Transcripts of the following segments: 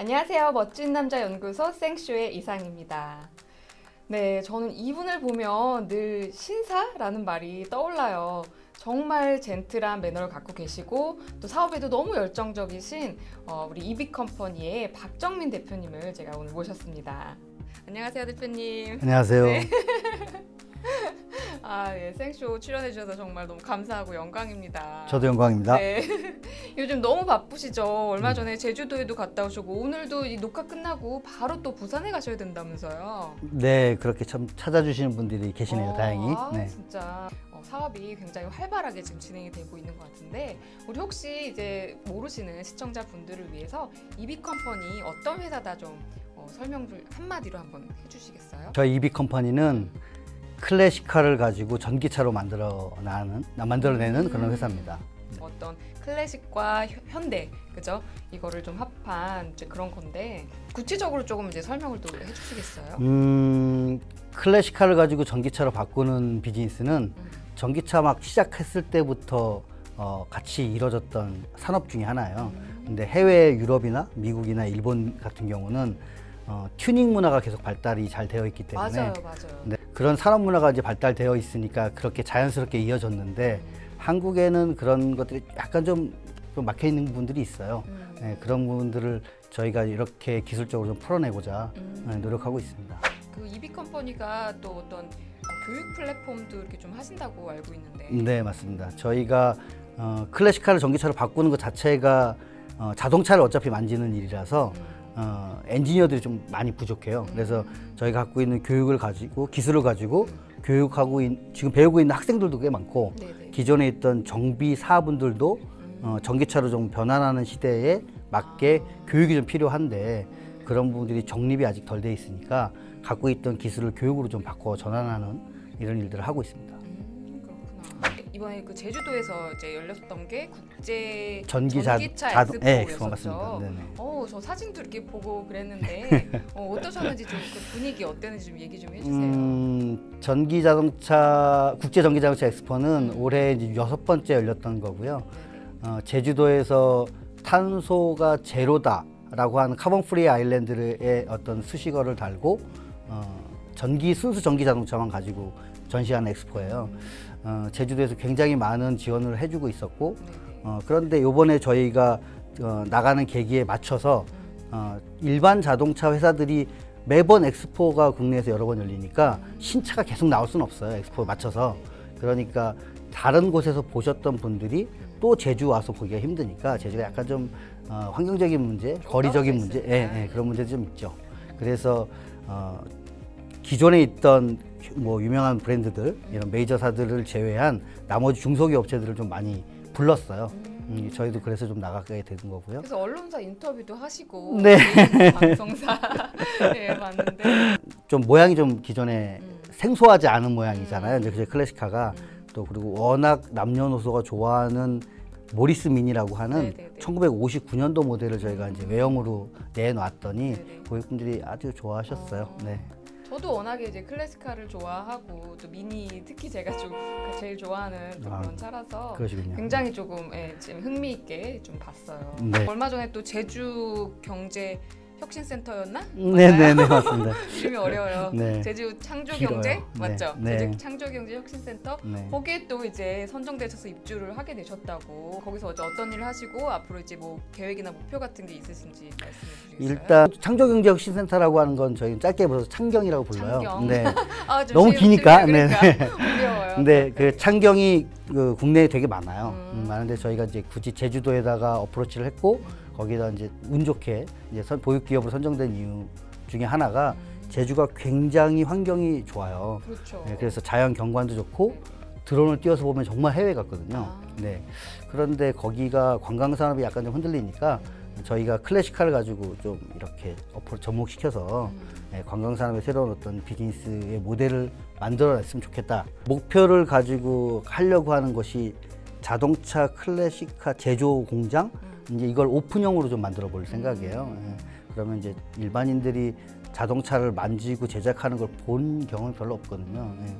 안녕하세요. 멋진남자연구소 생쇼의 이상입니다. 네, 저는 이분을 보면 늘 신사라는 말이 떠올라요. 정말 젠틀한 매너를 갖고 계시고 또 사업에도 너무 열정적이신 우리 이빛컴퍼니의 박정민 대표님을 제가 오늘 모셨습니다. 안녕하세요, 대표님. 안녕하세요. 네. 예, 생쇼 출연해주셔서 정말 너무 감사하고 영광입니다. 저도 영광입니다. 네. 요즘 너무 바쁘시죠? 얼마 전에 제주도에도 갔다 오시고 오늘도 이 녹화 끝나고 바로 또 부산에 가셔야 된다면서요? 네, 그렇게 참 찾아주시는 분들이 계시네요. 다행히. 네. 진짜 사업이 굉장히 활발하게 지금 진행이 되고 있는 것 같은데 우리 혹시 이제 모르시는 시청자분들을 위해서 이빛컴퍼니 어떤 회사다 좀 설명 한마디로 한번 해주시겠어요? 저희 이빛컴퍼니는 클래식카를 가지고 전기차로 만들어내는 그런 회사입니다. 어떤 클래식과 현대, 그죠? 이거를 좀 합한 이제 그런 건데 구체적으로 조금 이제 설명을 또 해주시겠어요? 클래식카를 가지고 전기차로 바꾸는 비즈니스는 전기차 막 시작했을 때부터 같이 이뤄졌던 산업 중에 하나예요. 근데 해외 유럽이나 미국이나 일본 같은 경우는 튜닝 문화가 계속 발달이 잘 되어 있기 때문에 맞아요, 맞아요. 네, 그런 산업 문화가 이제 발달되어 있으니까 그렇게 자연스럽게 이어졌는데 한국에는 그런 것들이 약간 좀 막혀 있는 부분들이 있어요. 네, 그런 부분들을 저희가 이렇게 기술적으로 좀 풀어내고자 노력하고 있습니다. 그 이빛컴퍼니가 또 어떤 교육 플랫폼도 이렇게 좀 하신다고 알고 있는데. 네, 맞습니다. 저희가 클래식카를 전기차로 바꾸는 것 자체가 자동차를 어차피 만지는 일이라서 엔지니어들이 좀 많이 부족해요. 그래서 저희가 갖고 있는 교육을 가지고 기술을 가지고 교육하고 지금 배우고 있는 학생들도 꽤 많고 네네. 기존에 있던 정비사분들도 전기차로 좀 변환하는 시대에 맞게 교육이 좀 필요한데 그런 부분들이 정립이 아직 덜 돼 있으니까 갖고 있던 기술을 교육으로 좀 바꿔 전환하는 이런 일들을 하고 있습니다. 그렇구나. 이번에 그 제주도에서 이제 열렸던 게 국제 전기차 엑스포였었죠. 저 사진도 이렇게 보고 그랬는데 어떠셨는지 좀 그 분위기 어땠는지 좀 얘기 좀 해주세요. 국제 전기자동차 엑스포는 올해 이제 6번째 열렸던 거고요. 제주도에서 탄소가 제로다라고 하는 카본 프리 아일랜드의 어떤 수식어를 달고 순수 전기 자동차만 가지고 전시하는 엑스포예요. 제주도에서 굉장히 많은 지원을 해주고 있었고 그런데 요번에 저희가 나가는 계기에 맞춰서 일반 자동차 회사들이 매번 엑스포가 국내에서 여러 번 열리니까 신차가 계속 나올 수는 없어요. 엑스포에 맞춰서. 그러니까 다른 곳에서 보셨던 분들이 또 제주 와서 보기가 힘드니까 제주가 약간 좀 환경적인 문제, 거리적인 문제, 그런 문제도 좀 있죠. 그래서 기존에 있던 뭐 유명한 브랜드들, 이런 메이저사들을 제외한 나머지 중소기업 업체들을 좀 많이 불렀어요. 저희도 그래서 좀 나가게 된 거고요. 그래서 언론사 인터뷰도 하시고 네. 방송사 네, 맞는데 좀 모양이 좀 기존에 생소하지 않은 모양이잖아요. 이제 클래식카가 또 그리고 워낙 남녀노소가 좋아하는 모리스 미니라고 하는 네네네. 1959년도 모델을 저희가 이제 외형으로 내놓았더니 네네. 고객분들이 아주 좋아하셨어요. 네. 저도 워낙에 이제 클래식카를 좋아하고 또 미니 특히 제가 좀 제일 좋아하는 그런 차라서 그러시군요. 굉장히 조금 지금 흥미있게 좀 봤어요. 네. 얼마 전에 또 제주 경제 혁신 센터였나? 네네네 맞습니다. 이름이 어려워요. 네. 제주 창조 경제 맞죠? 네. 제주 창조 경제 혁신 센터 네. 거기에 또 이제 선정되셔서 입주를 하게 되셨다고 거기서 어떤 일을 하시고 앞으로 이제 뭐 계획이나 목표 같은 게 있으신지 말씀해 주시겠어요? 일단 창조 경제 혁신 센터라고 하는 건 저희 짧게 불러서 창경이라고 불러요. 창경. 네. 너무 기니까. 그러니까. 네. 어려워요. 근데 그 창경이 그 국내에 되게 많아요. 많은데 저희가 이제 굳이 제주도에다가 어프로치를 했고. 거기다 이제 운 좋게 이제 보육기업으로 선정된 이유 중에 하나가 제주가 굉장히 환경이 좋아요. 그렇죠. 네, 그래서 자연 경관도 좋고 드론을 띄워서 보면 정말 해외 같거든요. 네. 그런데 거기가 관광산업이 약간 좀 흔들리니까 저희가 클래식카를 가지고 좀 이렇게 접목시켜서 관광산업의 새로운 어떤 비즈니스의 모델을 만들어냈으면 좋겠다. 목표를 가지고 하려고 하는 것이 자동차 클래식카 제조 공장 이제 이걸 오픈형으로 좀 만들어 볼 생각이에요. 예. 그러면 이제 일반인들이 자동차를 만지고 제작하는 걸 본 경험이 별로 없거든요. 예.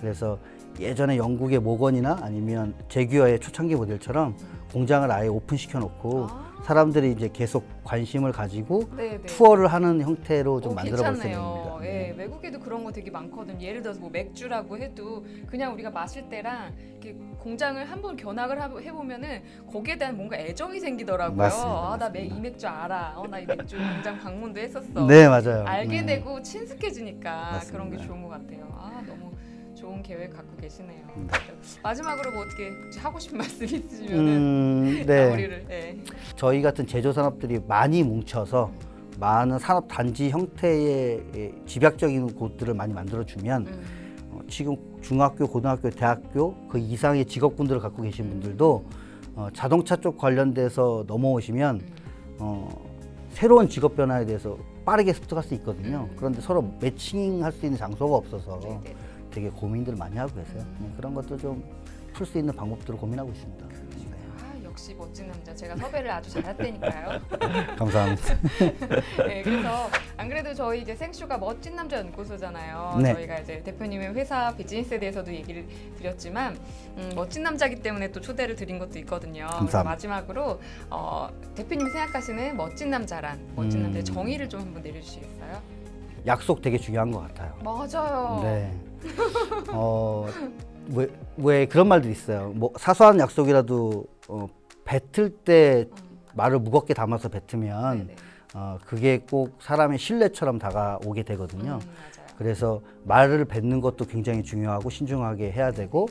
그래서 예전에 영국의 모건이나 아니면 제규어의 초창기 모델처럼 공장을 아예 오픈시켜 놓고 사람들이 이제 계속 관심을 가지고 투어를 하는 형태로 좀 만들어볼 생각입니다. 네. 예, 외국에도 그런 거 되게 많거든요. 예를 들어서 뭐 맥주라고 해도 그냥 우리가 마실 때랑 이렇게 공장을 한번 견학을 해보면은 거기에 대한 뭔가 애정이 생기더라고요. 맞습니다, 아, 나 이 맥주 알아. 나 이 맥주 공장 방문도 했었어. 네, 맞아요. 알게 되고 친숙해지니까 맞습니다. 그런 게 좋은 것 같아요. 아, 너무 좋은 계획 갖고 계시네요. 마지막으로 뭐 어떻게 하고 싶은 말씀 있으시면은 마무리를. 네. 저희 같은 제조 산업들이 많이 뭉쳐서 많은 산업 단지 형태의 집약적인 곳들을 많이 만들어주면 지금 중학교, 고등학교, 대학교 그 이상의 직업군들을 갖고 계신 분들도 자동차 쪽 관련돼서 넘어오시면 새로운 직업 변화에 대해서 빠르게 습득할 수 있거든요. 그런데 서로 매칭할 수 있는 장소가 없어서 되게 고민들을 많이 하고 계세요. 그런 것도 좀 풀 수 있는 방법들을 고민하고 있습니다. 네. 아, 역시 멋진 남자. 제가 섭외를 아주 잘했다니까요. 감사합니다. 네, 그래서 안 그래도 저희 이제 생쇼가 멋진 남자 연구소잖아요. 네. 저희가 이제 대표님의 회사 비즈니스에 대해서도 얘기를 드렸지만 멋진 남자기 때문에 또 초대를 드린 것도 있거든요. 그래서 마지막으로 대표님이 생각하시는 멋진 남자란 멋진 남자의 정의를 좀 한번 내려주시겠어요? 약속 되게 중요한 것 같아요. 맞아요. 네. 왜 그런 말들이 있어요. 뭐 사소한 약속이라도 뱉을 때 말을 무겁게 담아서 뱉으면 그게 꼭 사람의 신뢰처럼 다가오게 되거든요. 그래서 말을 뱉는 것도 굉장히 중요하고 신중하게 해야 되고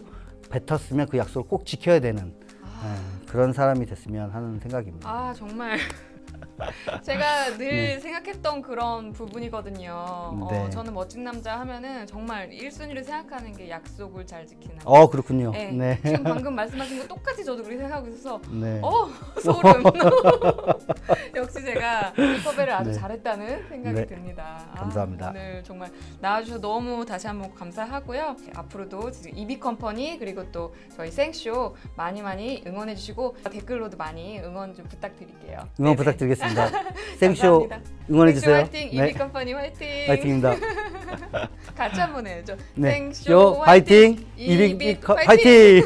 뱉었으면 그 약속을 꼭 지켜야 되는 그런 사람이 됐으면 하는 생각입니다. 아, 정말. 제가 늘 생각했던 그런 부분이거든요. 네. 저는 멋진 남자 하면은 정말 1순위를 생각하는 게 약속을 잘 지키는. 그렇군요. 네. 네. 지금 방금 말씀하신 거 똑같이 저도 그렇게 생각하고 있어서 소름. 역시 제가 섭외를 아주 잘했다는 생각이 듭니다. 감사합니다. 오늘 정말 나와주셔서 너무 다시 한번 감사하고요. 앞으로도 이빛컴퍼니 그리고 또 저희 생쇼 많이 많이 응원해주시고 댓글로도 많이 응원 좀 부탁드릴게요. 응원 부탁드리겠습니다. 생쇼 응원해주세요. 화이팅! 이빛컴퍼니 화이팅! 화이팅입니다. 같이 한번 해야죠. 생쇼 화이팅! 이빛 화이팅!